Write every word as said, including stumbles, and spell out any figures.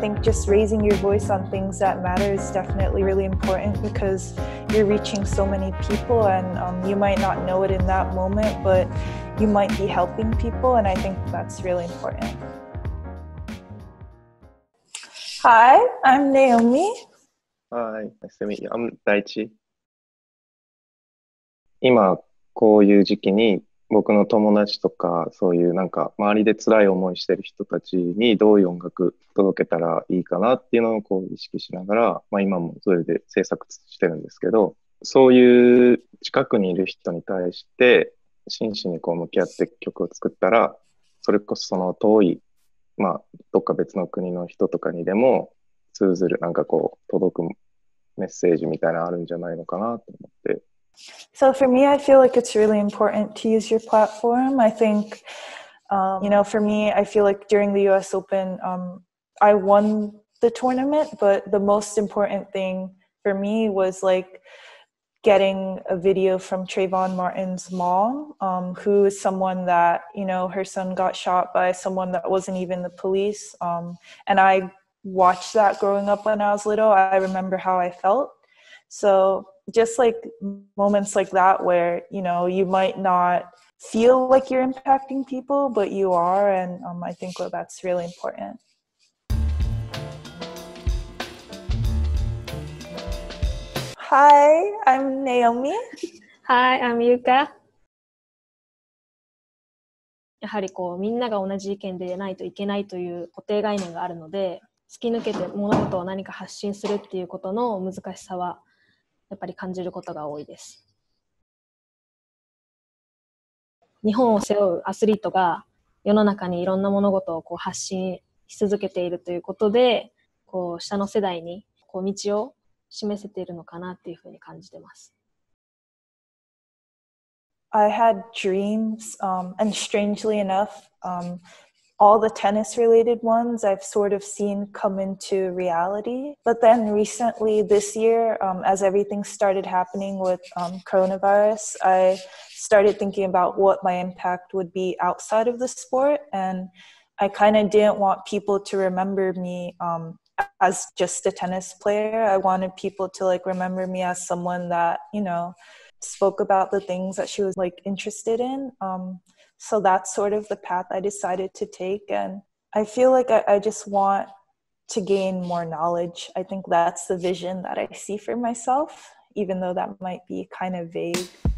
think just raising your voice on things that matter is definitely really important, because you're reaching so many people, and um, you might not know it in that moment, but you might be helping people, and I think that's really important. Hi, I'm Naomi. Hi, nice to meet you. I'm Daichi. 今こういう時期に僕の友達とかそういうなんか周りで辛い思いしてる人たちにどういう音楽届けたらいいかなっていうのをこう意識しながら、まあ、今もそれで制作してるんですけど、そういう近くにいる人に対して真摯にこう向き合って曲を作ったら、それこそその遠い、まあ、どっか別の国の人とかにでも通ずるなんかこう届くメッセージみたいなのあるんじゃないのかなと思って。So for me, I feel like it's really important to use your platform. I think, um, you know, for me, I feel like during the U S Open, um, I won the tournament, but the most important thing for me was like getting a video from Trayvon Martin's mom, um, who is someone that, you know, her son got shot by someone that wasn't even the police. Um, and I watched that growing up when I was little. I remember how I felt. So...Just like moments like that where, you know, you might not feel like you're impacting people, but you are. And um, I think well, that's really important. Hi, I'm Naomi. Hi, I'm Yuka. やはりこうみんなが同じ意見でないといけないという固定概念があるので、突き抜けて物事を何か発信するっていうことの難しさはやっぱり感じることが多いです。日本を背負うアスリートが世の中にいろんな物事をこう発信し続けているということで、こう下の世代にこう道を示せているのかなっていうふうに感じてます。I had dreams, um, and strangely enough, um, all the tennis-related ones I've sort of seen come into reality. But then recently this year, um, as everything started happening with um, coronavirus, I started thinking about what my impact would be outside of the sport. And I kind of didn't want people to remember me um, as just a tennis player. I wanted people to like remember me as someone that, you know, spoke about the things that she was like interested in. Um,So that's sort of the path I decided to take. And I feel like I, I just want to gain more knowledge. I think that's the vision that I see for myself, even though that might be kind of vague.